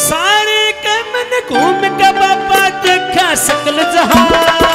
सारे कमन घूम के बाबा देखा सकल जहां।